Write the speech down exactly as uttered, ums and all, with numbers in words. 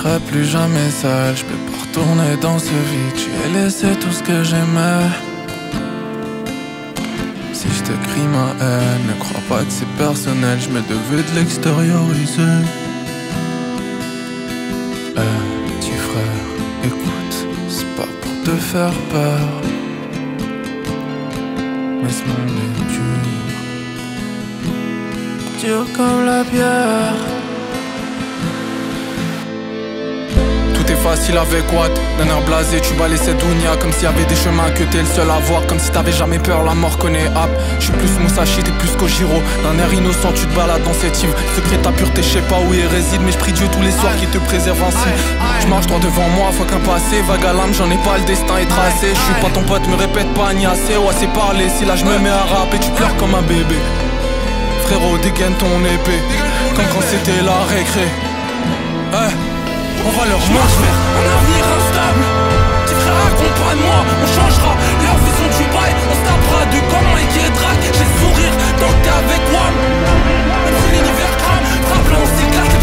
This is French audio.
serai plus jamais seul. Je peux pas retourner dans ce vide. J'ai laissé tout ce que j'aimais. Si je te crie ma haine, ne crois pas que c'est personnel. Je me devais de l'extérioriser. Euh, petit frère, écoute, c'est pas pour te faire peur, mais ce monde est dur, dur comme la bière. Facile avec Watt, d'un air blasé, tu balais cette dounia comme s'il y avait des chemins que t'es le seul à voir, comme si t'avais jamais peur, la mort connaît app. Je suis plus Moussachi, t'es plus Kojiro. D'un air innocent, tu te balades dans cette île. Secret ta pureté, je sais pas où il réside, mais je prie Dieu tous les soirs qu'il te préserve ainsi. Je marche droit devant moi, fois qu'un passé, vague à l'âme, j'en ai pas, le destin est tracé. Je suis pas ton pote, me répète pas, ni assez, ouais c'est parler. Si là je me mets à rapper, tu pleures comme un bébé. Frérot, dégaine ton épée, comme quand c'était la récré. Hey. On va leur marche vers un avenir instable. Petit frère, accompagne-moi, on changera leur vision du bail. On se tapera du camp, Mike et Drac. J'ai le sourire tant que t'es avec moi. Même si l'univers crame, frappe là on s'éclate.